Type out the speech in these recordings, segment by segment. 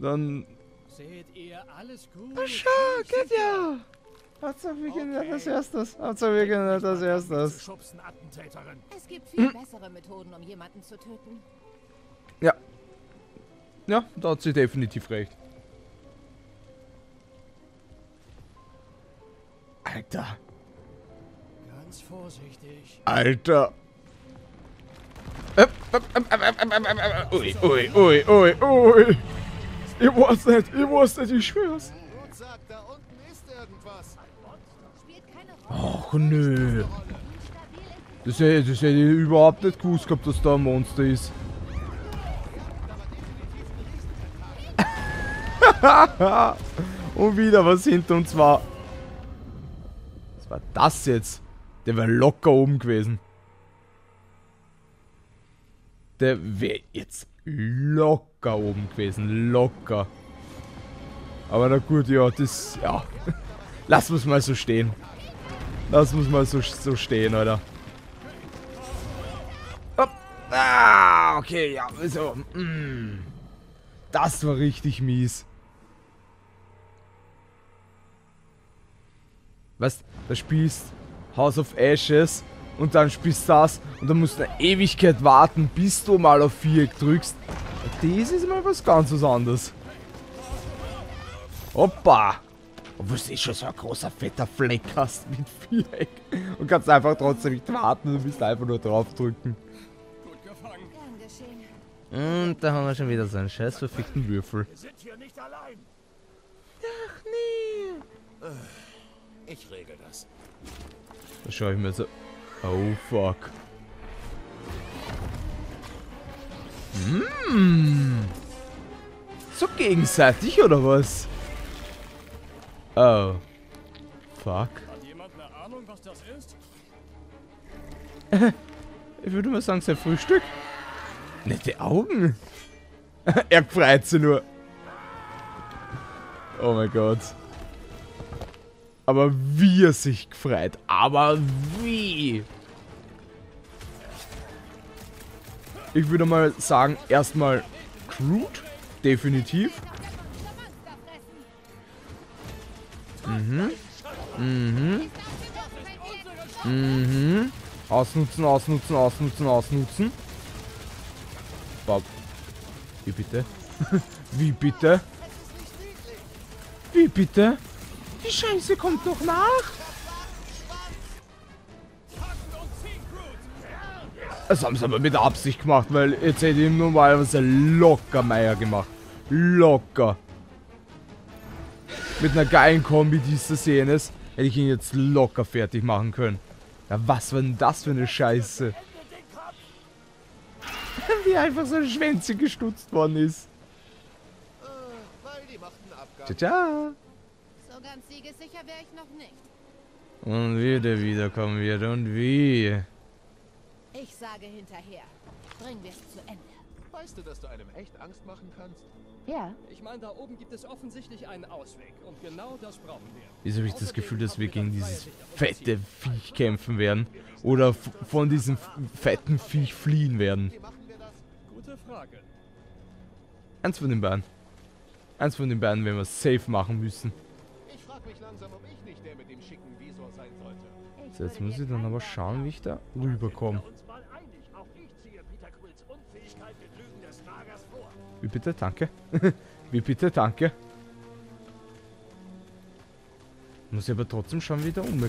Dann... Seht ihr alles gut? Na schau, geht ja! Hauptsache wir gehen als erstes. Hauptsache wir gehen als erstes. Es gibt viel bessere Methoden, um jemanden zu töten. Ja. Ja, da hat sie definitiv recht. Alter. Ganz vorsichtig. Alter. Ui, ui, ui, ui, ui. Ich war's nicht, ich schwör's. Ach nö. Das hätte ich überhaupt nicht gewusst gehabt, dass da ein Monster ist. Und wieder was hinter uns war. Was war das jetzt? Der wäre locker oben gewesen. Der wäre jetzt locker oben gewesen. Locker. Aber na gut, ja, das... Ja. Lass uns mal so stehen. Lass uns mal so stehen, Alter. Hopp. Ah, okay, ja. So. Das war richtig mies. Weißt, da spielst House of Ashes und dann spielst das und dann musst du eine Ewigkeit warten, bis du mal auf Viereck drückst. Das ist mal was ganz anderes. Hoppa! Obwohl du schon so ein großer, fetter Fleck hast mit Viereck und kannst einfach trotzdem nicht warten, du musst einfach nur draufdrücken. Gut gefangen. Und da haben wir schon wieder so einen scheiß verfickten Würfel. Wir sind hier nicht allein. Ach nee. Ich regel das. Da schaue ich mir so. Oh fuck. So gegenseitig oder was? Oh. Fuck. Hat jemand eine Ahnung, was das ist? Ich würde mal sagen, sein Frühstück. Nette Augen. Er freut sie nur. Oh mein Gott. Aber wie er sich gefreut. Aber wie? Ich würde mal sagen, erstmal Groot. Definitiv. Ausnutzen, ausnutzen, ausnutzen, ausnutzen. Bob. Wie bitte? Wie bitte? Wie bitte? Die Scheiße kommt doch nach! Das haben sie aber mit Absicht gemacht, weil jetzt hätte ich ihm normalerweise locker Meier gemacht. Locker. Mit einer geilen Kombi, die es zu sehen ist, hätte ich ihn jetzt locker fertig machen können. Ja, was war denn das für eine Scheiße? Wie einfach so ein Schwänzchen gestutzt worden ist. Tja, tja. Ganz siegessicher wäre ich noch nicht. Und wie der wiederkommen wird und wie. Ich sage hinterher. Bringen wir es zu Ende. Weißt du, dass du einem echt Angst machen kannst? Ja. Ich meine, da oben gibt es offensichtlich einen Ausweg. Und genau das brauchen wir. Jetzt habe ich das Gefühl, dass wir gegen dieses fette Viech kämpfen werden. Oder von diesem fetten Viech fliehen werden. Wie machen wir das? Gute Frage. Eins von den beiden. Eins von den beiden werden wir safe machen müssen. Langsam, ob ich nicht der mit dem schicken Visor sein sollte. So, jetzt muss ich dann aber schauen, wie ich da rüberkomme. Wie bitte, danke. Wie bitte, danke. Muss ich aber trotzdem schauen, wie ich da umkomme.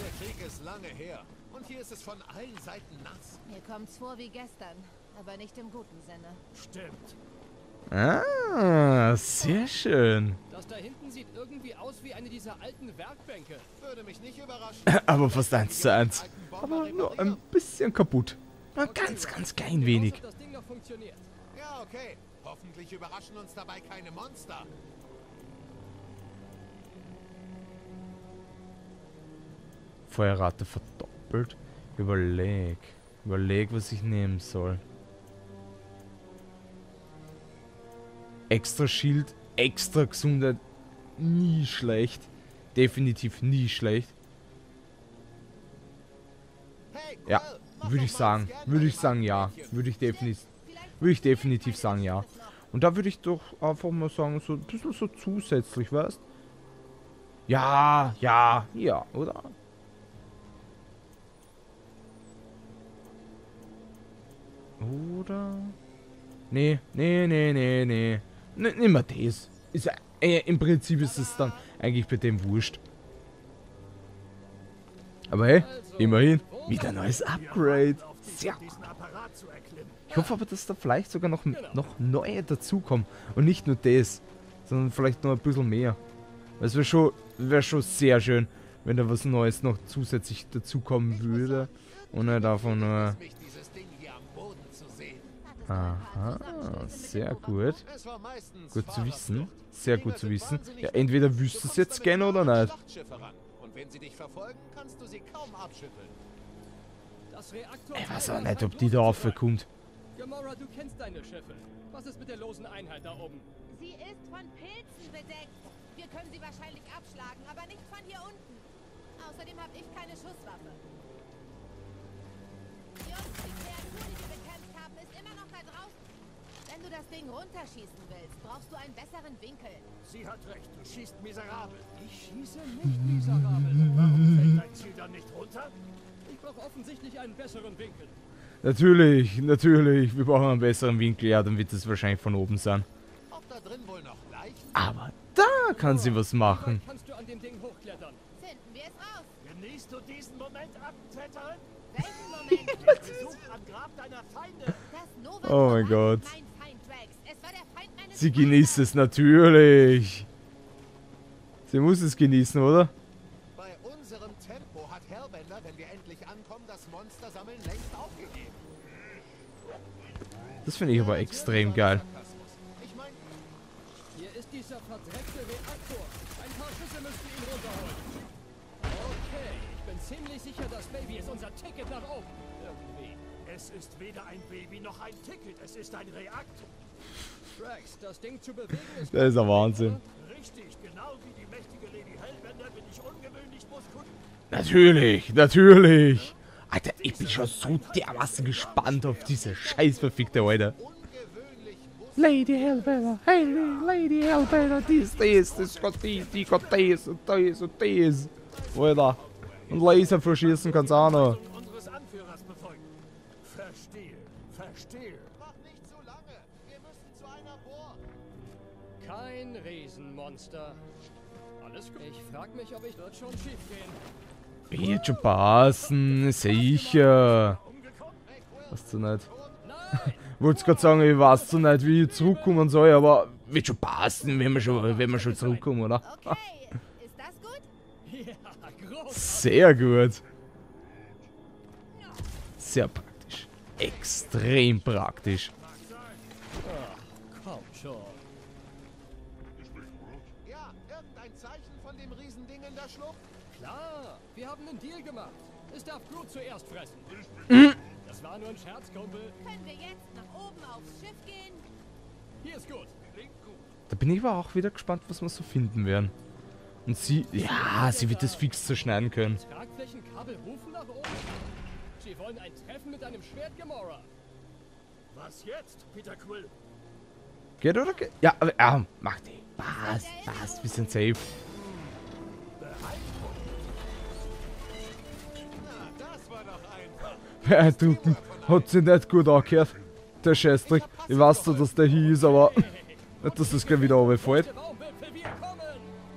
Der Krieg ist lange her und hier ist es von allen Seiten nass. Mir kommt's vor wie gestern, aber nicht im guten Sinne. Stimmt. Ah, sehr schön. Das da hinten sieht irgendwie aus wie eine dieser alten Werkbänke. Würde mich nicht überraschen. Aber fast 1:1. Aber nur ein bisschen kaputt. Nur ganz klein wenig. Das Ding noch funktioniert. Ja, okay. Hoffentlich überraschen uns dabei keine Monster. Feuerrate verdoppelt. Überleg, was ich nehmen soll. Extra Schild, extra Gesundheit, nie schlecht. Definitiv nie schlecht. Hey, Ja, würde ich sagen. Würde ich sagen, ja. Würde ich definitiv sagen, ja. Und da würde ich doch einfach mal sagen, so ein bisschen so zusätzlich, weißt? Ja, ja, ja, oder? Oder? Nee, nee, nee, nee, nee. Nimmer das. Ist, im Prinzip ist es dann eigentlich bei dem wurscht. Aber hey, immerhin wieder ein neues Upgrade. Sehr gut. Ich hoffe aber, dass da vielleicht sogar noch neue dazukommen. Und nicht nur das, sondern vielleicht noch ein bisschen mehr. Weil es wäre schon sehr schön, wenn da was Neues noch zusätzlich dazukommen würde. Ohne davon nur... Aha, sehr gut. Gut zu wissen. Sehr gut zu wissen. Ja, entweder wüsstest du es jetzt gerne oder nicht. Ich weiß aber nicht, ob die da aufkommt. Gamora, du kennst deine Schiffe. Was ist mit der losen Einheit da oben? Sie ist von Pilzen bedeckt. Wir können sie wahrscheinlich abschlagen, aber nicht von hier unten. Außerdem habe ich keine Schusswaffe. Die Jungs, die Kreaturen, die wir bekämpft haben, ist immer noch da draußen. Wenn du das Ding runterschießen willst, brauchst du einen besseren Winkel. Sie hat recht, du schießt miserabel. Ich schieße nicht miserabel. Warum fällt dein Ziel dann nicht runter? Ich brauche offensichtlich einen besseren Winkel. Natürlich, natürlich. Wir brauchen einen besseren Winkel. Ja, dann wird es wahrscheinlich von oben sein. Ob da drin wohl noch Leichen? Aber da kann sie was machen. Kannst du an dem Ding hochklettern? Finden wir es raus. Genießt du diesen Moment, Attentäterin? Welchen Moment? Der Besuch am Grab deiner Feinde. Das Nova Corps. Oh mein Gott. Mein Feind Drax. Es war der Feind meines sie genießt es natürlich. Sie muss es genießen, oder? Bei unserem Tempo hat Hellbender, wenn wir endlich ankommen, das Monster sammeln längst aufgegeben. Das finde ich aber extrem geil. Ich meine, hier ist dieser verdreckte Reaktor. Ein paar Schüsse müssten ihn runterholen. Okay, ich bin ziemlich sicher, das Baby ist unser Ticket nach oben. Irgendwie. Es ist weder ein Baby noch ein Ticket, es ist ein Reaktor. Drax, das Ding zu bewegen ist... Das ist der Wahnsinn. Richtig, genau wie die mächtige Lady Hellbender bin ich ungewöhnlich muskulös. Natürlich, natürlich. Alter, ich bin schon so dermaßen gespannt auf diese scheißverfickte heute. Lady Hellbender, hey, Lady Hellbender, dies, Gott, dies und dies und dies. Alter, und Laser verschießen kannst du auch noch. Verstehe, verstehe. Mach nicht so lange, wir müssen zu einer Bohr. Kein Riesenmonster. Alles gut. Ich frag mich, ob ich dort schon schief gehen. Wird schon passen, sicher. Weißt du nicht? Wollt's gerade sagen, ich weiß so nicht, wie ich zurückkommen soll, aber wird schon passen, wenn wir schon zurückkommen, oder? Okay, ist das gut? Sehr gut. Sehr praktisch. Extrem praktisch. Komm schon. Ja, irgendein Zeichen von dem Riesending in der Schlucht? Klar, wir haben einen Deal gemacht. Es darf Groot zuerst fressen. Das war nur ein Scherz, Kumpel. Können wir jetzt nach oben aufs Schiff gehen? Hier ist gut. Klingt gut. Da bin ich aber auch wieder gespannt, was wir so finden werden. Und sie... Ja, sie wird das fix zerschneiden können. Tragflächenkabel rufen nach oben. Sie wollen ein Treffen mit einem Schwert, Gamora. Was jetzt, Peter Quill? Geht oder geht? Ja, aber... Ja, mach die. Passt, wir sind safe. Beeindruckend. Hat sich nicht gut angehört. Der Scheißdreck. Ich weiß zwar, dass der hier ist, aber nicht, dass das gleich wieder runterfällt.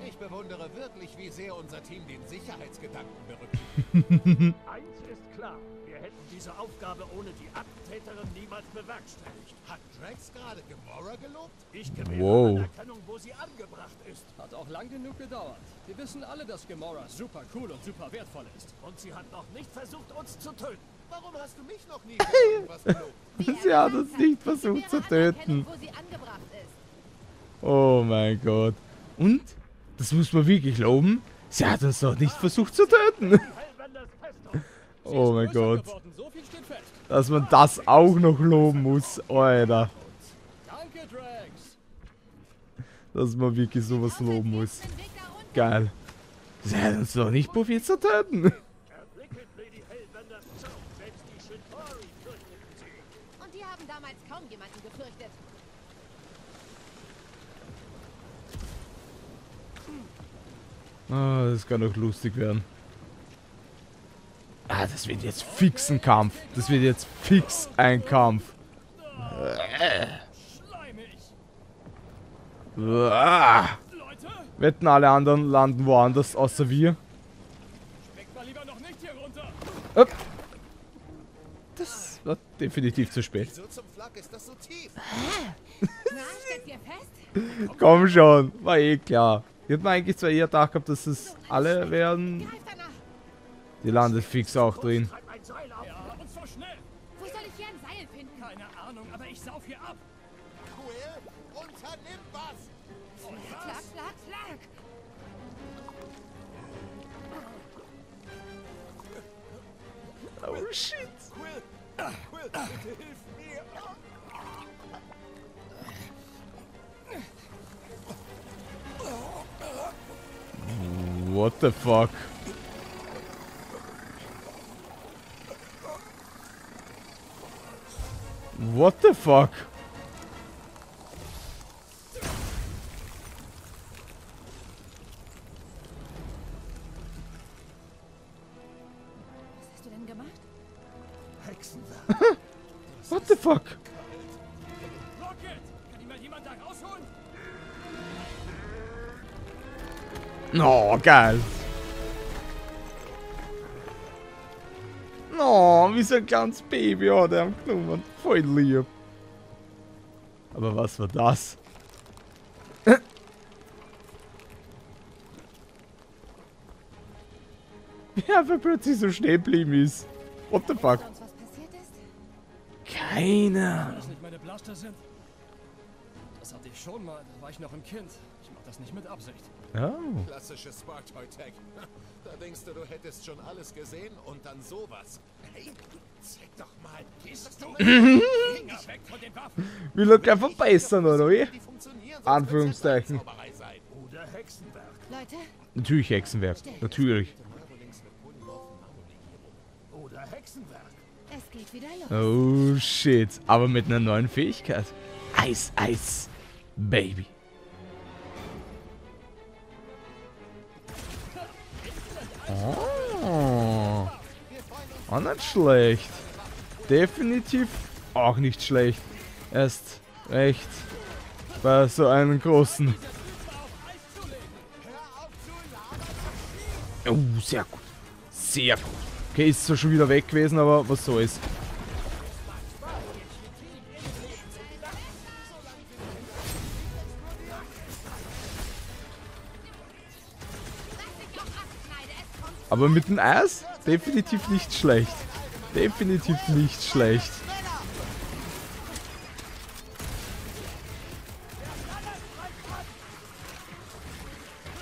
Ich bewundere wirklich, wie sehr unser Team den Sicherheitsgedanken berücksichtigt. Eins ist klar, wir hätten diese Aufgabe ohne die Attentäterin niemals bewerkstelligt. Hat Drax gerade Gamora gelobt? Ich gewähre wow. Anerkennung, wo sie angebracht ist. Hat auch lang genug gedauert. Wir wissen alle, dass Gamora super cool und super wertvoll ist. Und sie hat noch nicht versucht, uns zu töten. Warum hast du mich noch nie gelobt? Sie hat uns nicht versucht zu töten. Oh mein Gott. Und? Das muss man wirklich loben. Sie hat uns noch nicht versucht zu töten. Oh mein Gott. Dass man das auch noch loben muss. Alter. Dass man wirklich sowas loben muss. Geil. Sie hat uns noch nicht probiert zu töten. Und die haben damals kaum jemanden gefürchtet. Ah, das kann doch lustig werden. Ah, das wird jetzt fix ein Kampf. Das wird jetzt fix ein Kampf. Wetten, alle anderen landen woanders, außer wir. Das war definitiv zu spät. Komm schon, war eh klar. Ich hätte mir eigentlich zwar eher gedacht gehabt, dass es alle werden. Die landet fix auch drin. Wo soll ich hier ein Seil finden? Keine Ahnung, aber ich sauf hier ab. Quill, unternimm was! Schlag, schlag, schlag! Oh shit! Quill, Quill, bitte hilf mir! What the fuck? What the fuck? Was hast du denn gemacht? Hexenwerk. What the fuck? Rocket! Kann ich mal jemand da rausholen? Oh, geil. Oh, wie so ein kleines Baby, oh, der hat genommen. Voll lieb. Aber was war das? Wer war plötzlich so schnell geblieben ist? What the fuck? Keiner. Das nicht meine Blaster sind. Das hatte ich schon mal, da war ich noch ein Kind. Ich mach das nicht mit Absicht. Oh. Klassisches Sparktoy-Tag. Da denkst du, du hättest schon alles gesehen und dann sowas. Hey, zeig doch mal. Gehst du weg von den Waffen? Wir locken einfach beißen, oder wie? Anführungszeichen. Oder Hexenwerk. Leute? Natürlich Hexenwerk. Natürlich. Oder Hexenwerk. Es geht wieder los. Oh shit. Aber mit einer neuen Fähigkeit. Eis, Eis, Baby. Oh. Oh, nicht schlecht. Definitiv auch nicht schlecht. Erst recht bei so einem großen. Oh, sehr gut. Sehr gut. Okay, ist zwar schon wieder weg gewesen, aber was so ist. Aber mit dem Eis? Definitiv nicht schlecht. Definitiv nicht schlecht.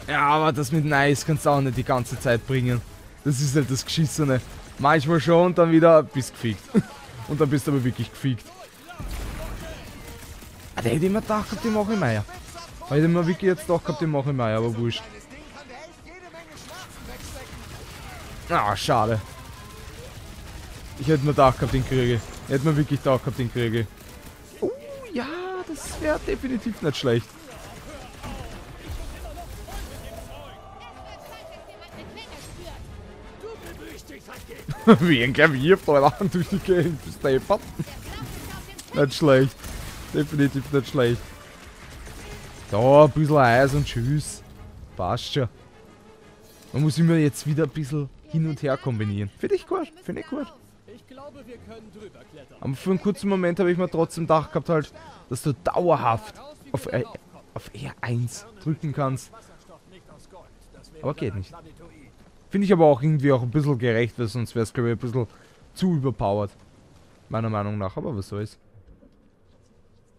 Ja, aber das mit dem Eis kannst du auch nicht die ganze Zeit bringen. Das ist halt das Geschissene. Manchmal schon und dann wieder bist gefickt. Und dann bist du aber wirklich gefickt. Ah, da hätte ich mir gedacht, den mache ich Meier. Da hätte ich mir wirklich jetzt doch gehabt, den mache ich Meier, aber wurscht. Ah, schade. Ich hätte mir gedacht gehabt, den Kriege. Ich hätte mir wirklich gedacht gehabt, den Kriege. Oh ja, das wäre definitiv nicht schlecht. Wie ein Klavier vorlachen durch die Gegend. Nicht schlecht. Definitiv nicht schlecht. Da, ein bisschen Eis und tschüss. Passt schon. Man muss immer jetzt wieder ein bisschen hin und her kombinieren. Finde ich gut, finde ich gut. Aber für einen kurzen Moment habe ich mir trotzdem gedacht gehabt, halt, dass du dauerhaft auf R1 drücken kannst. Aber geht nicht. Finde ich aber auch irgendwie auch ein bisschen gerecht, weil sonst wäre es, glaube ich, ein bisschen zu überpowered. Meiner Meinung nach, aber was soll's.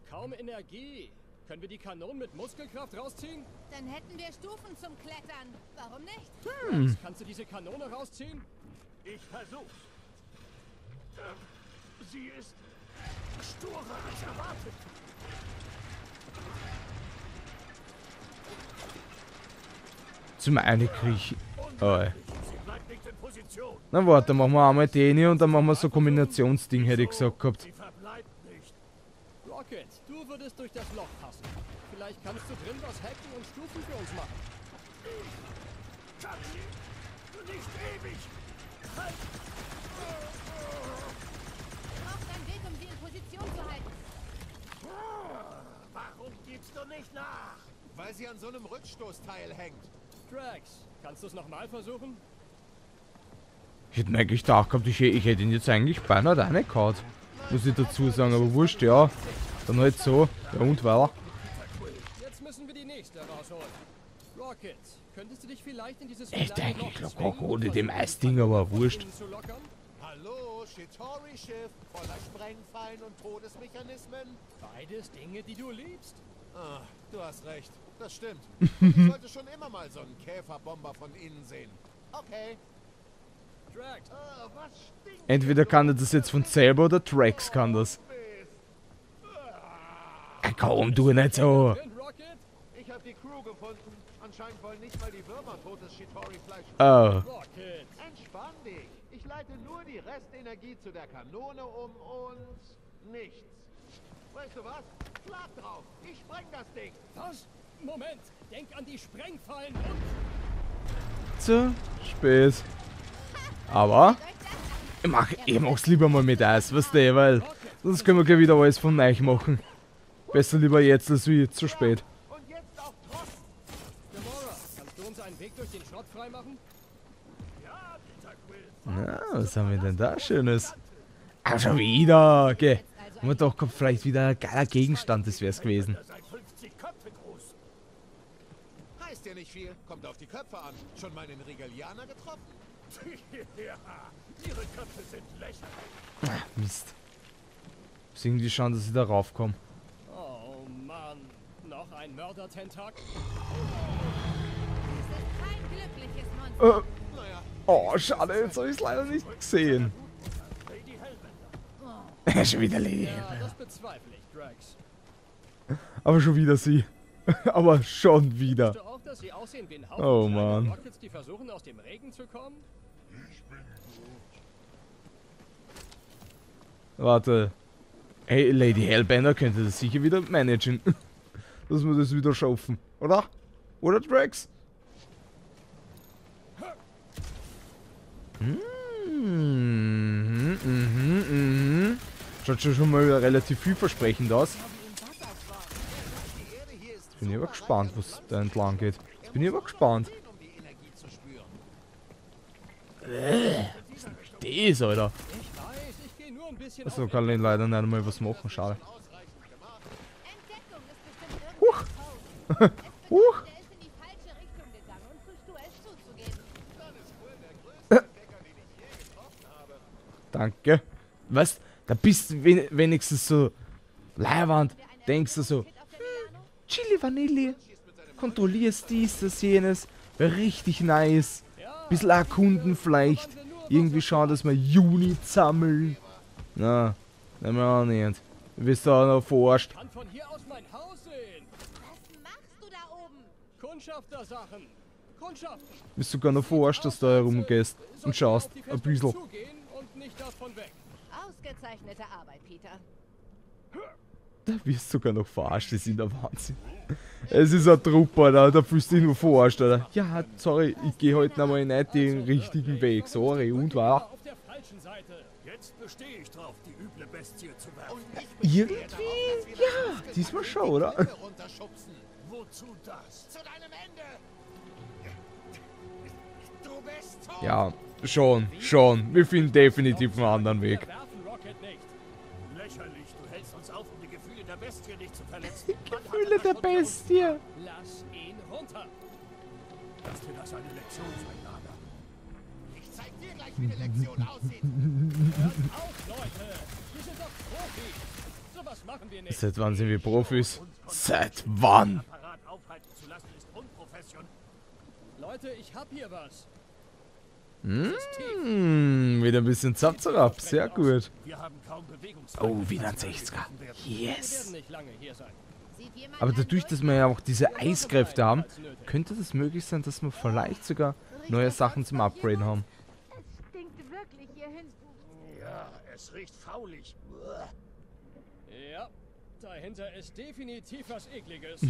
Kaum Energie. Können wir die Kanonen mit Muskelkraft rausziehen? Dann hätten wir Stufen zum Klettern. Warum nicht? Hm. Kannst du diese Kanone rausziehen? Ich versuch's. Sie ist sturer als erwartet. Zum einen krieg ich... Oh. Sie bleibt nicht in Position. Na warte, machen wir einmal den hier und dann machen wir so Kombinationsding, hätte ich gesagt gehabt. Rocket, du würdest durch das Loch passen. Vielleicht kannst du drin was hacken und Stufen für uns machen. Ich kann nicht ewig. Halt! Du brauchst einen Weg, um sie in Position zu halten. Warum gibst du nicht nach? Weil sie an so einem Rückstoßteil hängt. Drax, kannst du es nochmal versuchen? Ich hätte mir eigentlich gedacht gehabt, ich hätte ihn jetzt eigentlich beinahe reingehauen. Muss ich dazu sagen, aber wurscht, ja. Dann halt so. Ja und weiter. Jetzt müssen wir die nächste rausholen. Rocket, könntest du dich vielleicht in dieses Echt eigentlich locker ohne dem Eisding, aber wurscht. Hallo, Shitori-Schiff, voller Sprengfallen und Todesmechanismen. Beides Dinge, die du liebst. Ah, du hast recht. Das stimmt. Ich wollte schon immer mal so einen Käferbomber von innen sehen. Okay. Drax. Entweder kann er das jetzt von selber oder Drax kann das. Komm, du nicht so. Ich hab die Crew gefunden. Anscheinend wollen nicht mal die Würmer totes Shitori-Fleisch. Oh. Entspann dich. Ich leite nur die Restenergie zu der Kanone um und nichts. Weißt du was? Schlag drauf. Ich spreng das Ding. Was? Moment. Denk an die Sprengfallen und... Zu spät. Aber ich mach's lieber mal mit Eis, weißt du, weil sonst können wir gleich wieder alles von neu machen. Besser lieber jetzt als wie zu spät. Und jetzt auf Trotz! Gamora, kannst du uns einen Weg durch den Schrott freimachen? Ja, Peter Quill. Na, was haben wir denn da Schönes? Ah, schon wieder! Okay. Haben wir doch gehabt, vielleicht wieder ein geiler Gegenstand, das wär's gewesen. Heißt ja nicht viel, kommt auf die Köpfe an. Schon mal den Regalianer getroffen? Ja, ihre Köpfe sind lächerlich. Ach, Mist. Muss irgendwie schauen, dass sie da raufkommen. Oh Mann, noch ein Mördertentakel. Das ist kein glückliches Monster. Oh, schade, jetzt habe ich es leider nicht gesehen. Lady Hellbender. Schon wieder Lady Hellbender. Ja, das bezweifle ich, Drax. Aber schon wieder sie. Aber schon wieder. Sie aussehen wie ein Haufen Rockets, die versuchen aus dem Regen zu kommen. Ich bin gut. Warte. Hey, Lady Hellbender könnte das sicher wieder managen. Dass wir das wieder schaffen, oder? Oder Drax? Schaut schon mal wieder relativ vielversprechend aus. Bin ich aber gespannt, wo es da entlang geht. Jetzt bin ich aber gespannt. Das, Alter. Also kann ich leider nicht einmal was machen, schade. Huch! Huch! Danke. Was? Da bist du wenigstens so Leihwand. Denkst du so. Chili Vanille, kontrollierst dies, das, jenes, wäre richtig nice, bisschen erkunden vielleicht, irgendwie schauen, dass wir Units sammeln. Na, nehmen wir auch nicht, du bist da noch forscht. Kann von hier aus mein Haus sehen. Was machst du da oben? Kundschaftersachen, Kundschaft. Bist sogar noch forscht, dass du da herumgehst und schaust, ein bisschen. Ausgezeichnete Arbeit, Peter. Da wirst du sogar noch verarscht, das ist der Wahnsinn. Es ist ein Trupp, Alter, da fühlst du dich nur verarscht, Alter. Ja, sorry, ich gehe heute nochmal nicht den richtigen Weg, sorry, und war. Jetzt bestehe ich drauf, die üble Bestie zu werfen. Irgendwie? Ja, diesmal schon, oder? Wozu das? Zu deinem Ende! Du bist tot! Ja, schon. Wir finden definitiv einen anderen Weg. Bestie nicht zu verletzen. Gefühle der Bestie. Lass ihn runter. Lass dir das eine Lektion sein, Lager. Ich zeig dir gleich, wie eine Lektion aussieht. Hört auf, Leute. Wir sind doch Profis. So was machen wir nicht. Seit wann sind wir Profis? Seit wann? Apparat aufhalten zu lassen ist unprofessionell. Leute, ich hab hier was. Wieder ein bisschen Zapzerab, sehr gut. Oh, wieder ein 60er. Yes. Aber dadurch, dass wir ja auch diese Eiskräfte haben, könnte das möglich sein, dass wir vielleicht sogar neue Sachen zum Upgraden haben. hier hin? Ja, es riecht faulig. Ja, dahinter ist definitiv was Ekliges.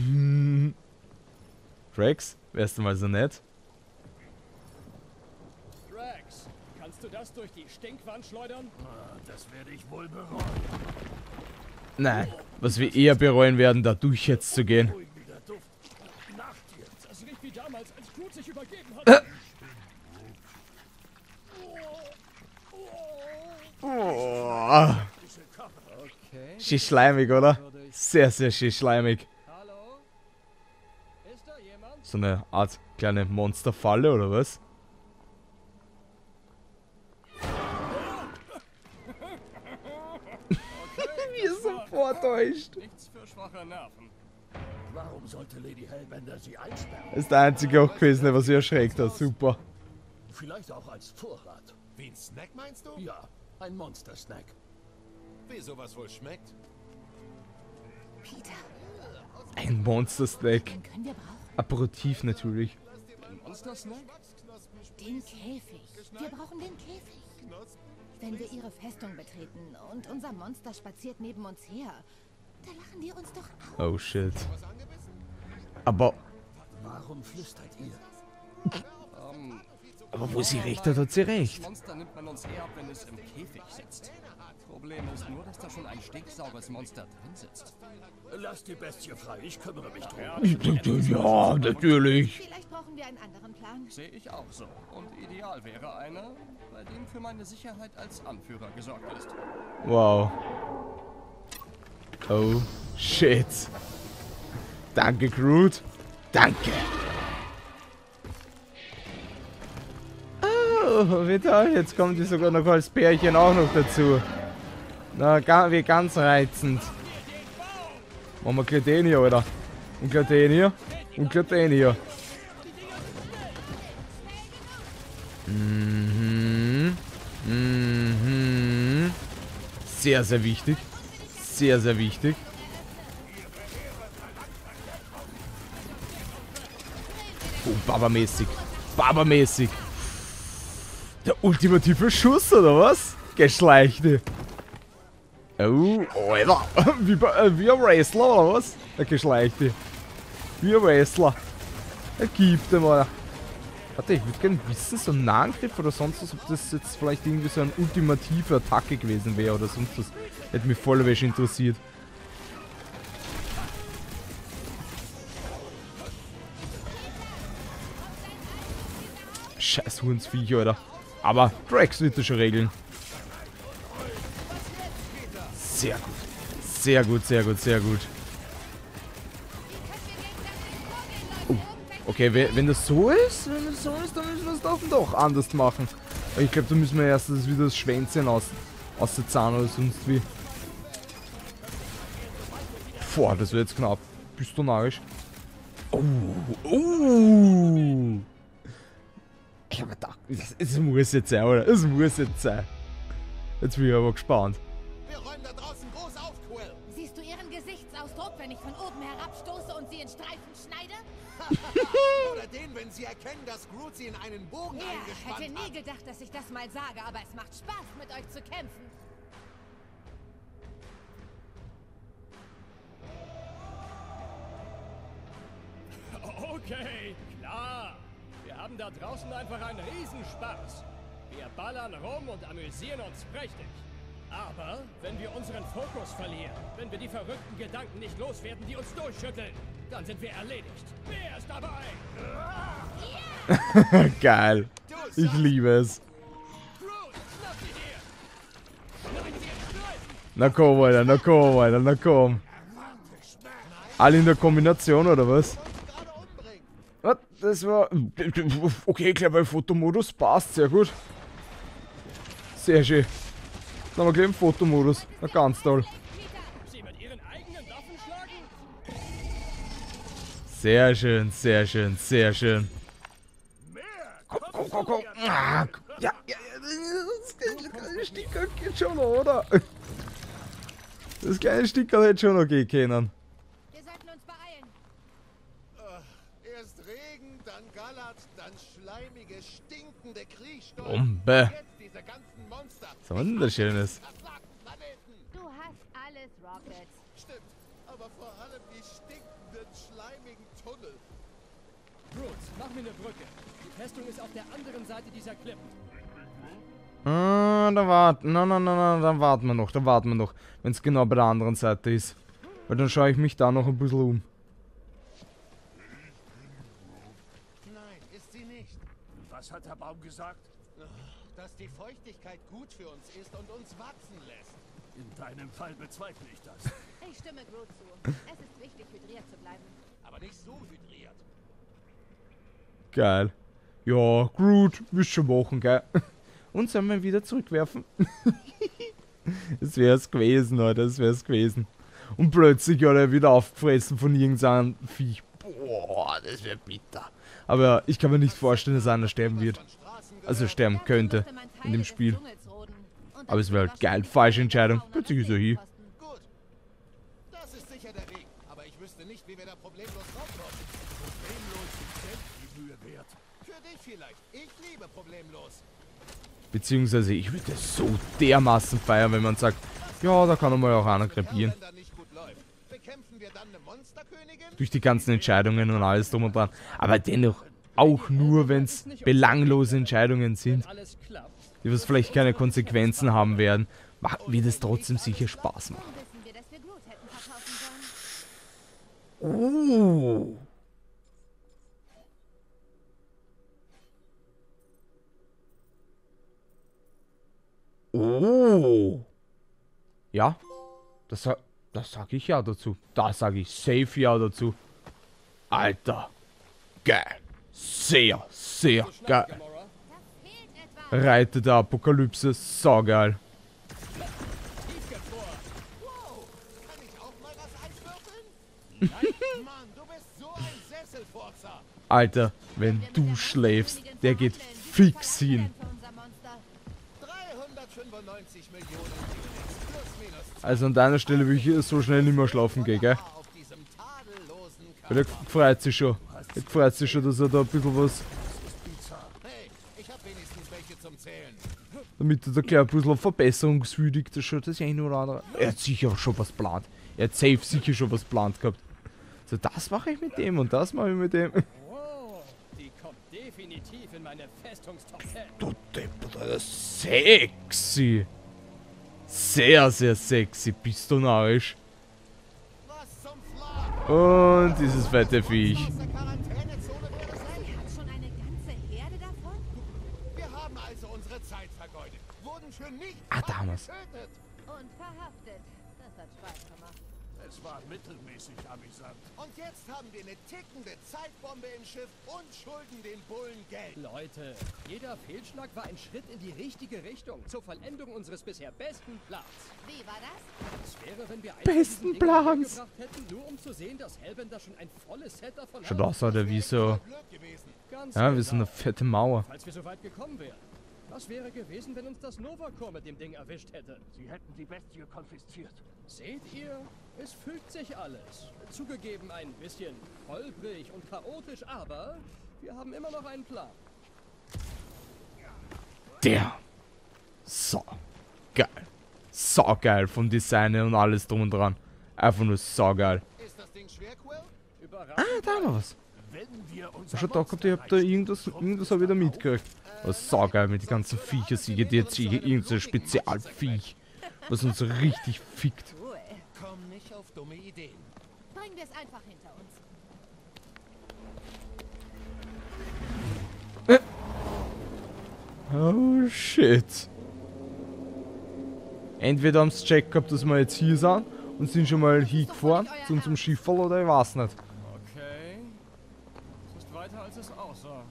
Drax, wärst du mal so nett? Drax, kannst du das durch die Stinkwand schleudern? Das werde ich wohl bereuen. Nein, was wir eher bereuen werden, da durch jetzt zu gehen. Das riecht wie damals, als Groot sich übergeben hat. Oh. Schön schleimig, oder? Sehr, sehr schön schleimig. So eine Art kleine Monsterfalle, oder was? Wir sind vortäuscht. Nichts für schwache Nerven. Warum sollte Lady Hellbender sie einsperren? Ist der einzige auch gewesen, was sie erschreckt hat. Super. Vielleicht auch als Vorrat. Wie ein Snack, meinst du? Ja, ein Monster-Snack. Wie sowas wohl schmeckt? Peter. Ein Monster-Snack. Den können wir brauchen. Aperitif natürlich. Ein Monster-Snack? Den Käfig. Wir brauchen den Käfig. Wenn wir ihre Festung betreten und unser Monster spaziert neben uns her, da lachen wir uns doch auf. Oh shit. Aber... Warum flüstert ihr? Aber wo sie recht hat, hat sie recht. Das Monster nimmt man uns eher ab, wenn es im Käfig sitzt. Problem ist nur, dass da schon ein stinksaures Monster drin sitzt. Lass die Bestie frei, ich kümmere mich drum. Ja, natürlich. Vielleicht brauchen wir einen anderen Plan. Sehe ich auch so. Und ideal wäre einer, bei dem für meine Sicherheit als Anführer gesorgt ist. Wow. Oh, shit. Danke, Groot. Danke. Wieder. Jetzt kommen die sogar noch als Pärchen auch noch dazu. Na, wie ganz reizend. Machen wir gleich den hier, Alter. Und gleich den hier. Und gleich den hier. Mhm. Mhm. Sehr, sehr wichtig. Sehr, sehr wichtig. Oh, babamäßig. Babamäßig. Der ultimative Schuss, oder was? Geschleichte. Oh, Alter. Wie ein Wrestler, oder was? Der Geschleichte. Wie ein Wrestler. Er gibt dem, Alter. Warte, ich würde gerne wissen, so ein Nahangriff oder sonst was, ob das jetzt vielleicht irgendwie so eine ultimative Attacke gewesen wäre oder sonst was. Hätte mich voll wäsch interessiert. Scheiß Hundsviech, Alter. Aber Drax wird das schon regeln. Sehr gut. Sehr gut, sehr gut, sehr gut. Okay, wenn das so ist, dann müssen wir es doch anders machen. Ich glaube, da müssen wir erst wieder das Schwänzchen aus der Zahn oder sonst wie. Boah, das wäre jetzt knapp. Bist du narrisch? Oh, oh. Ich hab mir gedacht, es muss jetzt sein, oder? Es muss jetzt sein. Jetzt bin ich aber gespannt. Wir räumen da draußen groß auf, Quill. Siehst du ihren Gesichtsausdruck, wenn ich von oben herabstoße und sie in Streifen schneide? Oder den, wenn sie erkennen, dass Groot sie in einen Bogen eingespannt hat. Ich hätte nie gedacht, dass ich das mal sage, aber es macht Spaß, mit euch zu kämpfen. Okay, klar. Wir haben da draußen einfach einen Riesenspaß. Wir ballern rum und amüsieren uns prächtig. Aber wenn wir unseren Fokus verlieren, wenn wir die verrückten Gedanken nicht loswerden, die uns durchschütteln, dann sind wir erledigt. Wer ist dabei? Geil. Ich liebe es. Na komm, Alter, na komm, Alter, na komm. Alle in der Kombination, oder was? Das war... Okay, gleich bei Fotomodus passt, sehr gut. Sehr schön. Dann haben wir gleich im Fotomodus. Na, ganz toll. Sehr schön, sehr schön, sehr schön. Komm, komm, komm, komm. Ah, ja, ja, das kleine Stickerl geht schon noch, oder? Das kleine Stickerl hätte schon noch gehen können. Dann schleimige, stinkende Kriechstoffe. Bombe. Jetzt diese ganzen Monster Was wunderschönes. Du hast alles, Rocket. Stimmt, aber vor allem die stinkenden, schleimigen Tunnel. Groot, mach mir eine Brücke. Die Festung ist auf der anderen Seite dieser Klippen. Dann warten, nein, dann warten wir noch, wenn es genau bei der anderen Seite ist. Weil dann schaue ich mich da noch ein bisschen um. Nein, ist sie nicht. Was hat der Baum gesagt? Dass die Feuchtigkeit gut für uns ist und uns wachsen lässt. In deinem Fall bezweifle ich das. Ich stimme Groot zu. Es ist wichtig, hydriert zu bleiben. Aber nicht so hydriert. Geil. Ja, Groot, wirst schon machen, gell? Und sollen wir wieder zurückwerfen? Das wär's gewesen, Alter. Das wär's gewesen. Und plötzlich hat er wieder aufgefressen von irgendeinem Viech. Boah, das wäre bitter. Aber ich kann mir nicht vorstellen, dass einer sterben wird. Also sterben könnte in dem Spiel. Aber es wäre halt geil. Falsche Entscheidung. Plötzlich ist er hier. Gut. Das ist sicher der Weg. Aber ich wüsste nicht, wie wir da problemlos rauskommen. Problemlos ist selbst die Mühe wert. Für dich vielleicht. Ich liebe problemlos. Beziehungsweise ich würde das so dermaßen feiern, wenn man sagt, ja, da kann man mal auch einer krepieren. Durch die ganzen Entscheidungen und alles drum und dran. Aber dennoch, auch nur, wenn es belanglose Entscheidungen sind, die was vielleicht keine Konsequenzen haben werden, wird es trotzdem sicher Spaß machen. Oh. Oh. Ja, das sag ich ja dazu. Da sage ich safe ja dazu. Alter. Geil. Sehr, sehr geil. Reiter der Apokalypse. Saugeil. Alter, wenn du schläfst, der geht fix hin. Also an deiner Stelle will ich so schnell nicht mehr schlafen gehen, gell? Weil der freut sich schon. Der freut sich schon, dass er da ein bisschen was... Damit er da gleich ein bisschen verbesserungswürdig ist, das ist ja ein oder andere. Er hat sicher schon was geplant. Er hat safe sicher schon was geplant gehabt. So, das mache ich mit dem und das mache ich mit dem. Definitiv in meine Festungstop 10. Du Depp, sexy. Sehr, sehr sexy. Bist du narrisch? Und dieses fette Viech. Ah, damals. Und verhaftet. Das hat Spaß gemacht. Es war mittelmäßig amüsant. Und jetzt haben wir eine tickende Zeitbombe im Schiff und schulden den Bullen Geld. Leute, jeder Fehlschlag war ein Schritt in die richtige Richtung. Zur Vollendung unseres bisher besten Plans. Wie war das? Es wäre, wenn wir besten Plans hätten, nur um zu sehen, dass Hellbender schon ein volles Set davon hat. Schon das hat er wie so. Ja, wir sind eine fette Mauer. Falls wir so weit gekommen wären. Was wäre gewesen, wenn uns das Nova Corps mit dem Ding erwischt hätte? Sie hätten die Bestie konfisziert. Seht ihr? Es fügt sich alles. Zugegeben ein bisschen holprig und chaotisch, aber wir haben immer noch einen Plan. Der. So. Geil. So geil vom Design und alles drum und dran. Einfach nur so geil. Ist das Ding schwer, Quill? Ah, da war was. Schon da kommt, ich hab da irgendwas hab ich da mitgekriegt. Was saugeil mit den ganzen Viecher, sie geht jetzt hier irgendein Spezialviech, was uns richtig fickt. Komm nicht auf dumme Ideen. Bring das einfach hinter uns. Oh shit. Entweder haben's gecheckt gehabt, dass wir jetzt hier sind und sind schon mal hingefahren zu unserem Schiff oder ich weiß nicht. Als es aussah.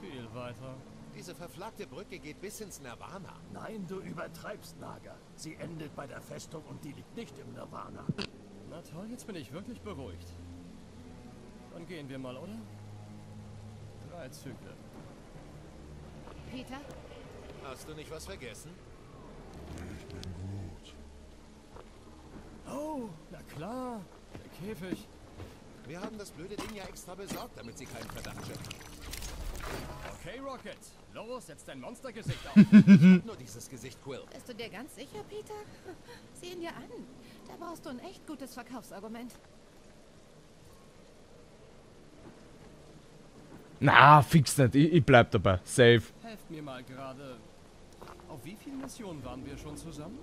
Viel weiter. Diese verflaggte Brücke geht bis ins Nirvana. Nein, du übertreibst, Naga. Sie endet bei der Festung und die liegt nicht im Nirvana. Na toll, jetzt bin ich wirklich beruhigt. Dann gehen wir mal, oder? 3 Züge. Peter? Hast du nicht was vergessen? Ich bin gut. Oh, na klar. Der Käfig. Wir haben das blöde Ding ja extra besorgt, damit sie keinen Verdacht schöpfen. Okay, Rocket. Low setzt dein Monstergesicht auf. Nur dieses Gesicht, Quill. Bist du dir ganz sicher, Peter? Sieh ihn dir an. Da brauchst du ein echt gutes Verkaufsargument. Na, fix nicht. Ich bleib dabei. Safe. Helft mir mal gerade. Auf wie vielen Missionen waren wir schon zusammen?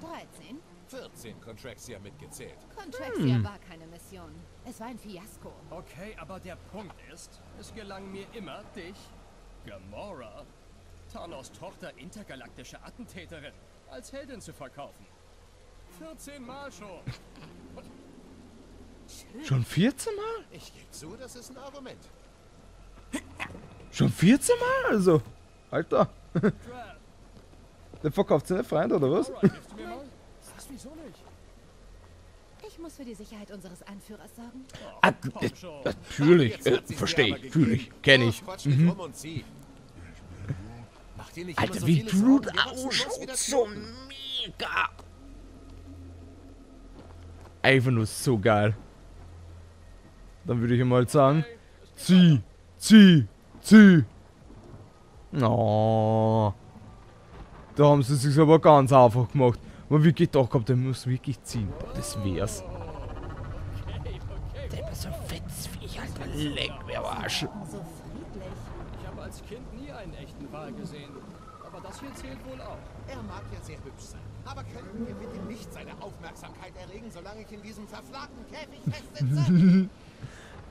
13. 14 Contraxia mitgezählt. Contraxia war keine Mission. Es war ein Fiasko. Okay, aber der Punkt ist, es gelang mir immer, dich, Gamora, Thanos' Tochter, intergalaktische Attentäterin, als Heldin zu verkaufen. 14 Mal schon. Schon 14 Mal? Ich gebe zu, das ist ein Argument. Schon 14 Mal? Also, Alter. Der verkauft seine Freunde, oder was? Wieso nicht? Ich muss für die Sicherheit unseres Anführers sorgen. Ah, natürlich. Verstehe ich. Fühle ich. Kenne ich. Mhm. Alter, wie Groot ausschaut. So mega. Einfach nur so geil. Dann würde ich mal sagen: Zieh, zieh, zieh. No. Da haben sie es sich aber ganz einfach gemacht. Man wirklich doch kommt, der muss wirklich ziehen. Boah, das wär's. Der ist so fetzfähig, Alter. Leck mir am Arsch. Ich habe als Kind nie einen echten Wal gesehen. Aber das hier zählt wohl auch. Er mag ja sehr hübsch sein. Aber könnten wir bitte nicht seine Aufmerksamkeit erregen, solange ich in diesem verflagten Käfig festsitze?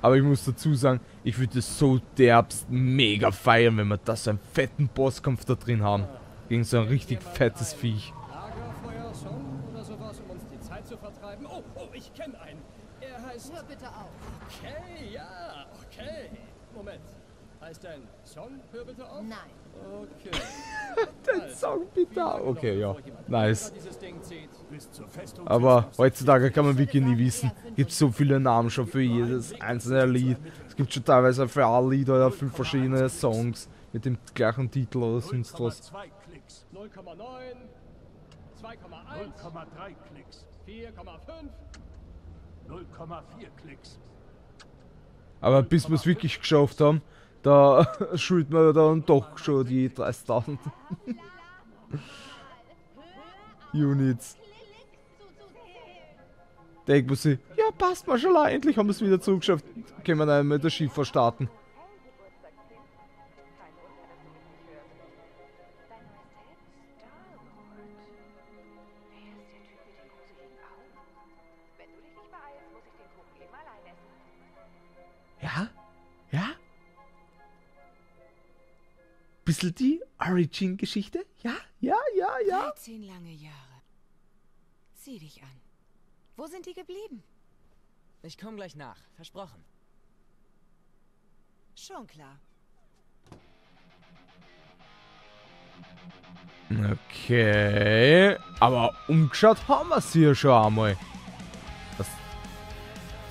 Aber ich muss dazu sagen, ich würde es so derbst mega feiern, wenn wir das so einen fetten Bosskampf da drin haben. Gegen so ein richtig fettes Viech. Ich kenne einen. Er heißt... Hör bitte auf. Okay, ja, okay. Moment. Heißt dein Song Hör bitte auf? Nein. Okay. Dein Song bitte auf. Okay, ja. Nice. Aber heutzutage kann man wirklich nie wissen. Es gibt so viele Namen schon für jedes einzelne Lied. Es gibt schon teilweise für alle Lieder oder für verschiedene Songs mit dem gleichen Titel oder sonst was. 0,2 Klicks. 0,9. 2,1. 0,3 Klicks. 4,5. 0,4 Klicks. Aber bis wir es wirklich geschafft haben, da schuldet man dann doch schon die 30.000 Units. Denkt man sich, ja passt mal schon lang, endlich haben wir es wieder zugeschafft. Können wir dann mit der Schifffahrt starten. Bisschen die Origin-Geschichte? Ja, ja, ja, ja. 13 lange Jahre. Sieh dich an. Wo sind die geblieben? Ich komme gleich nach. Versprochen. Schon klar. Okay. Aber umgeschaut haben wir es hier schon einmal. Das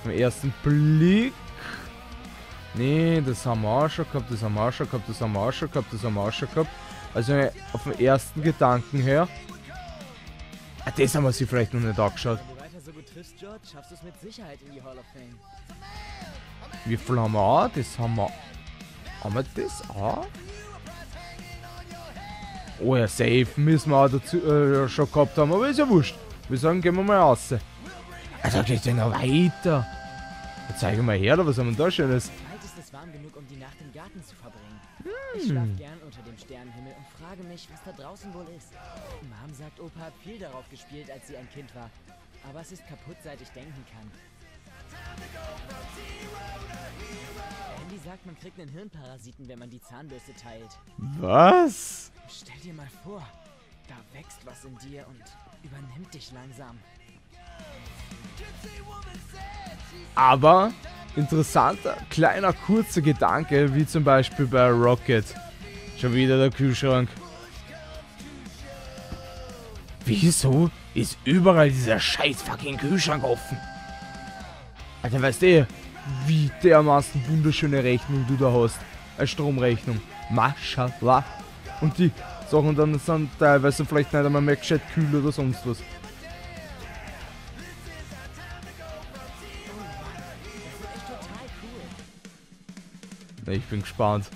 vom ersten Blick. Nee, das haben wir auch schon gehabt, das haben wir auch schon gehabt, das haben wir auch schon gehabt, das haben wir auch schon gehabt. Also auf den ersten Gedanken her. Ah, das haben wir sie vielleicht noch nicht angeschaut. Wie viel haben wir auch? Das haben wir. Haben wir das auch? Oh ja, safe müssen wir auch dazu, schon gehabt haben, aber ist ja wurscht. Wir sagen, gehen wir mal raus. Also geht's ja noch weiter. Zeig mal her, oder was haben wir da Schönes? Bald ist es warm genug, um die Nacht im Garten zu verbringen. Ich schlafe gern unter dem Sternenhimmel und frage mich, was da draußen wohl ist. Mom sagt, Opa hat viel darauf gespielt, als sie ein Kind war. Aber es ist kaputt, seit ich denken kann. Andy sagt, man kriegt einen Hirnparasiten, wenn man die Zahnbürste teilt. Was? Stell dir mal vor, da wächst was in dir und übernimmt dich langsam. Aber interessanter, kleiner, kurzer Gedanke, wie zum Beispiel bei Rocket. Schon wieder der Kühlschrank. Wieso ist überall dieser scheiß fucking Kühlschrank offen? Alter, weißt du, wie dermaßen wunderschöne Rechnung du da hast. Eine Stromrechnung. Maschallah. Und die Sachen dann sind teilweise vielleicht nicht einmal mehr gescheit kühl oder sonst was. Ich bin gespannt.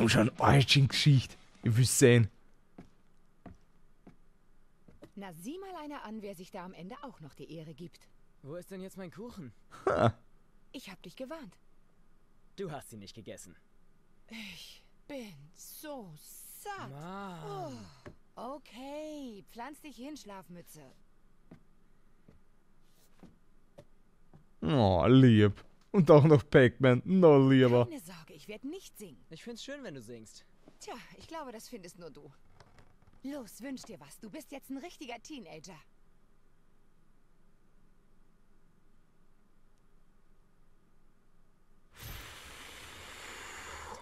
Komm schon, Origin-Geschichte. Ich will's sehen. Na, sieh mal einer an, wer sich da am Ende auch noch die Ehre gibt. Wo ist denn jetzt mein Kuchen? Ha. Ich hab dich gewarnt. Du hast ihn nicht gegessen. Ich bin so satt. Mann. Oh. Okay, pflanz dich hin, Schlafmütze. Oh, lieb. Und auch noch Pac-Man. No, lieber. Keine Sorge, ich werde nicht singen. Ich find's schön, wenn du singst. Tja, ich glaube, das findest nur du. Los, wünsch dir was. Du bist jetzt ein richtiger Teenager.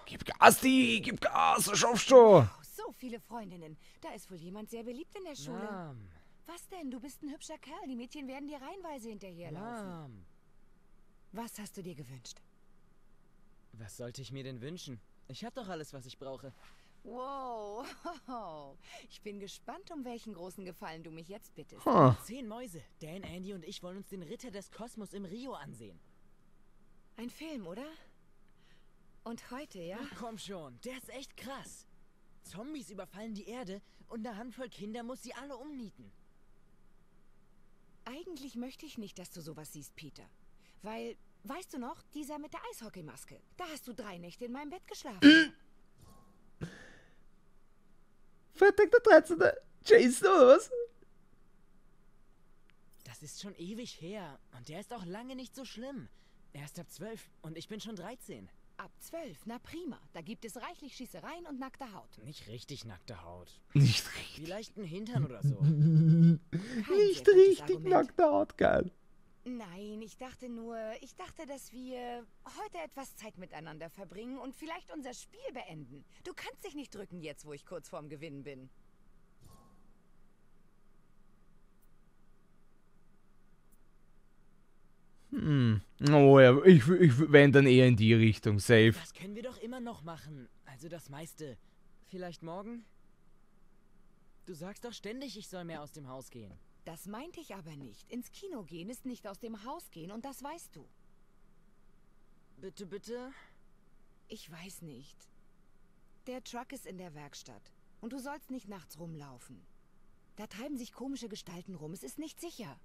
Gib Gas, die! Gib Gas! Schaffst du! Wow, so viele Freundinnen. Da ist wohl jemand sehr beliebt in der Schule. Mom. Was denn? Du bist ein hübscher Kerl. Die Mädchen werden dir reihenweise hinterherlaufen. Mom. Was hast du dir gewünscht? Was sollte ich mir denn wünschen? Ich habe doch alles, was ich brauche. Wow. Ich bin gespannt, um welchen großen Gefallen du mich jetzt bittest. 10 Mäuse. Dan, Andy und ich wollen uns den Ritter des Kosmos im Rio ansehen. Ein Film, oder? Und heute, ja? Ach, komm schon, der ist echt krass. Zombies überfallen die Erde und eine Handvoll Kinder muss sie alle umnieten. Eigentlich möchte ich nicht, dass du sowas siehst, Peter. Weil, weißt du noch, dieser mit der Eishockeymaske. Da hast du 3 Nächte in meinem Bett geschlafen. Freitag der 13. Jason, oder was? Das ist schon ewig her und der ist auch lange nicht so schlimm. Erst ab 12 und ich bin schon 13. Ab 12, na prima. Da gibt es reichlich Schießereien und nackte Haut. Nicht richtig nackte Haut. Nicht richtig. Vielleicht einen Hintern oder so. Nicht richtig nackte Haut, geil. Nein, ich dachte, dass wir heute etwas Zeit miteinander verbringen und vielleicht unser Spiel beenden. Du kannst dich nicht drücken jetzt, wo ich kurz vorm Gewinnen bin. Hm. Oh ja, ich wenn dann eher in die Richtung, safe. Das können wir doch immer noch machen. Also das meiste. Vielleicht morgen? Du sagst doch ständig, ich soll mehr aus dem Haus gehen. Das meinte ich aber nicht. Ins Kino gehen ist nicht aus dem Haus gehen und das weißt du. Bitte, bitte? Ich weiß nicht. Der Truck ist in der Werkstatt und du sollst nicht nachts rumlaufen. Da treiben sich komische Gestalten rum. Es ist nicht sicher.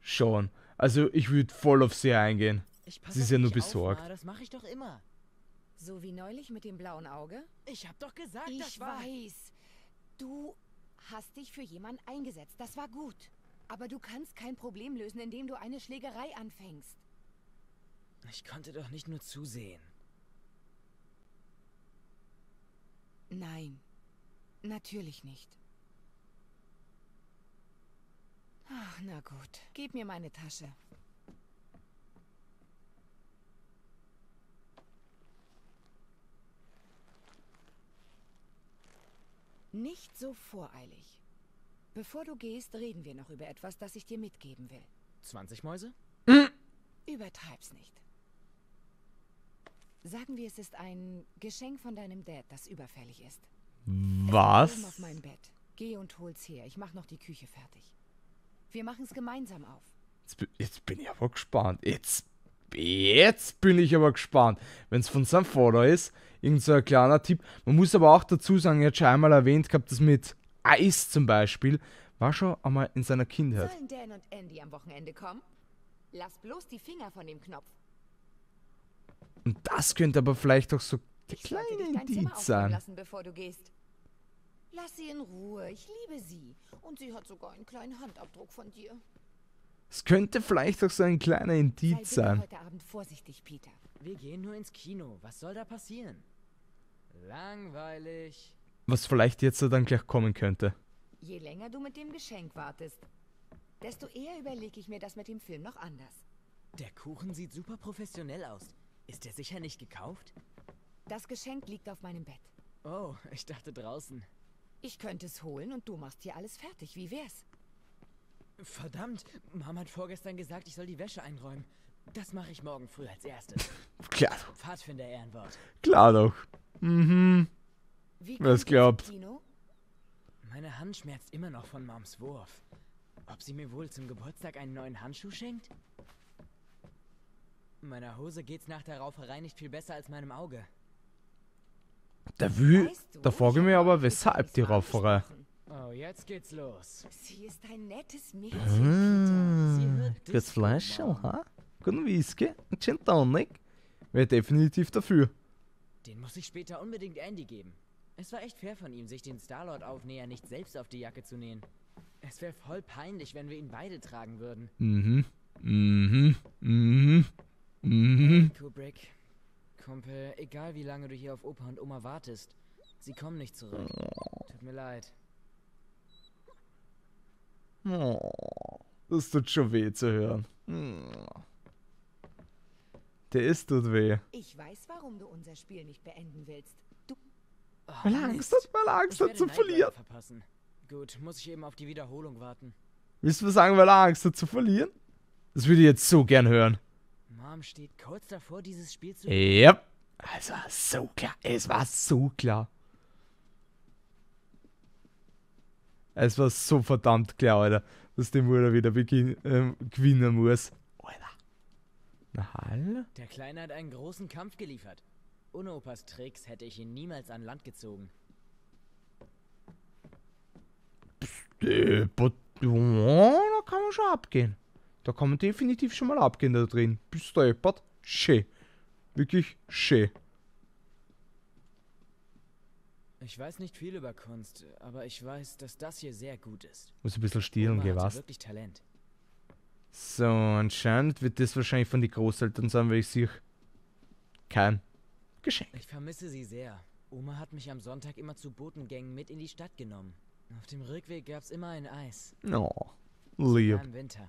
Schon. Also ich würde voll auf sie eingehen. Sie ist ja nur besorgt. Auf, das mache ich doch immer. So wie neulich mit dem blauen Auge? Ich habe doch gesagt, das war... Ich weiß. Du hast dich für jemanden eingesetzt. Das war gut. Aber du kannst kein Problem lösen, indem du eine Schlägerei anfängst. Ich konnte doch nicht nur zusehen. Nein. Natürlich nicht. Ach, na gut. Gib mir meine Tasche. Nicht so voreilig. Bevor du gehst, reden wir noch über etwas, das ich dir mitgeben will. 20 Mäuse? Übertreib's nicht. Sagen wir, es ist ein Geschenk von deinem Dad, das überfällig ist. Was? Es ist oben auf meinem Bett. Geh und hol's her. Ich mach noch die Küche fertig. Wir machen es gemeinsam auf. Jetzt bin ich aber gespannt. Jetzt bin ich aber gespannt. Wenn es von seinem Vater ist, irgend so ein kleiner Tipp. Man muss aber auch dazu sagen, er hat schon einmal erwähnt gehabt, das mit Eis zum Beispiel, war schon einmal in seiner Kindheit. Sollen Dan und Andy am Wochenende kommen? Lass bloß die Finger von dem Knopf. Und das könnte aber vielleicht auch so der kleine Indiz sein. Lassen, bevor du gehst. Lass sie in Ruhe, ich liebe sie. Und sie hat sogar einen kleinen Handabdruck von dir. Es könnte vielleicht auch so ein kleiner Indiz sein. Heute Abend vorsichtig, Peter. Wir gehen nur ins Kino. Was soll da passieren? Langweilig. Was vielleicht jetzt dann gleich kommen könnte. Je länger du mit dem Geschenk wartest, desto eher überlege ich mir das mit dem Film noch anders. Der Kuchen sieht super professionell aus. Ist der sicher nicht gekauft? Das Geschenk liegt auf meinem Bett. Oh, ich dachte draußen. Ich könnte es holen und du machst hier alles fertig. Wie wär's? Verdammt, Mama hat vorgestern gesagt, ich soll die Wäsche einräumen. Das mache ich morgen früh als erstes. Klar doch. Pfadfinder-Ehrenwort. Klar doch. Mhm. Was glaubst du? Meine Hand schmerzt immer noch von Moms Wurf. Ob sie mir wohl zum Geburtstag einen neuen Handschuh schenkt? Meiner Hose geht's nach der Rauferei nicht viel besser als meinem Auge. Da frage ich mir aber, weshalb die Rauferei? Oh, jetzt geht's los. Sie ist ein nettes Mädchen, Peter. Sie das Fleisch, ha? Guten Whisky, ein Gin Tonic. Wäre definitiv dafür. Den muss ich später unbedingt Andy geben. Es war echt fair von ihm, sich den Starlord-Aufnäher nicht selbst auf die Jacke zu nähen. Es wäre voll peinlich, wenn wir ihn beide tragen würden. Hey, Kubrick. Kumpel, egal wie lange du hier auf Opa und Oma wartest, sie kommen nicht zurück. Tut mir leid. Das tut schon weh zu hören. Tut weh. Ich weiß, warum du unser Spiel nicht beenden willst. Du... Oh, weil er Angst hat zu verlieren. Gut, muss ich eben auf die Wiederholung warten. Willst du sagen, weil er Angst hat zu verlieren? Das würde ich jetzt so gern hören. Mom steht kurz davor, dieses Spiel zu... Yep. Es war so klar. Es war so verdammt klar, Alter. Dass dem Bruder wieder gewinnen muss. Alter. Na hallo? Der Kleine hat einen großen Kampf geliefert. Ohne Opas Tricks hätte ich ihn niemals an Land gezogen. Da kann man schon abgehen. Da kann man definitiv schon mal abgehen da drin. Bist du deppert? Schön. Wirklich schön. Ich weiß nicht viel über Kunst, aber ich weiß, dass das hier sehr gut ist. Muss ein bisschen stieren gehen, was? Wirklich Talent. So, anscheinend wird das wahrscheinlich von den Großeltern sein, weil ich sehe kein Geschenk. Ich vermisse sie sehr. Oma hat mich am Sonntag immer zu Botengängen mit in die Stadt genommen. Auf dem Rückweg gab's immer ein Eis. Oh, lieb. Im Winter.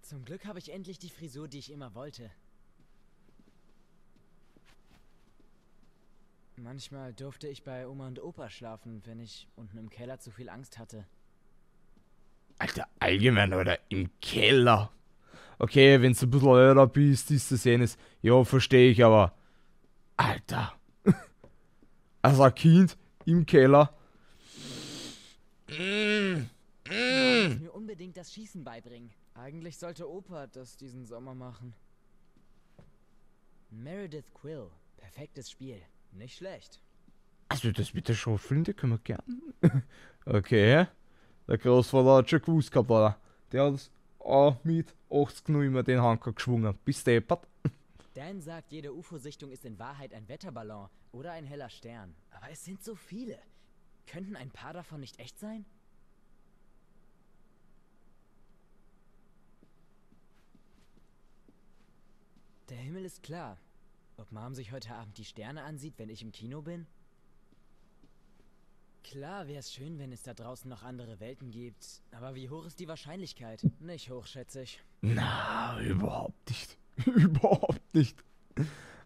Zum Glück habe ich endlich die Frisur, die ich immer wollte. Manchmal durfte ich bei Oma und Opa schlafen, wenn ich unten im Keller zu viel Angst hatte. Alter, allgemein, oder? Im Keller. Okay, wenn du ein bisschen älter bist, ist das jenes. Ja, verstehe ich, aber... Alter. Also ein Kind im Keller. Ich muss mir unbedingt das Schießen beibringen. Eigentlich sollte Opa das diesen Sommer machen. Meredith Quill. Perfektes Spiel. Nicht schlecht. Also das mit der Schaufeln, die können wir gern. Okay. Der Großvater hat schon gewusst gehabt, oder? Der hat auch mit 80 noch immer den Hanker geschwungen. Bis deppert. Dan sagt, jede UFO-Sichtung ist in Wahrheit ein Wetterballon oder ein heller Stern. Aber es sind so viele. Könnten ein paar davon nicht echt sein? Der Himmel ist klar. Ob Mom sich heute Abend die Sterne ansieht, wenn ich im Kino bin? Klar wäre es schön, wenn es da draußen noch andere Welten gibt. Aber wie hoch ist die Wahrscheinlichkeit? Nicht hoch, schätze ich. Na, überhaupt nicht. Überhaupt nicht.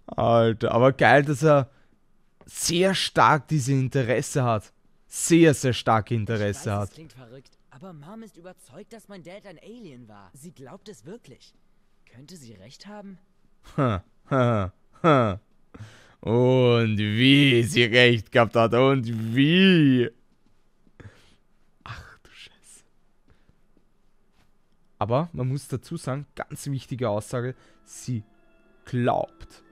Alter, aber geil, dass er sehr stark diese Interesse hat. Sehr, sehr starke Interesse hat. Das klingt verrückt, aber Mom ist überzeugt, dass mein Dad ein Alien war. Sie glaubt es wirklich. Könnte sie recht haben? Und wie sie recht gehabt hat und wie. Ach du Scheiße. Aber man muss dazu sagen, ganz wichtige Aussage, sie glaubt.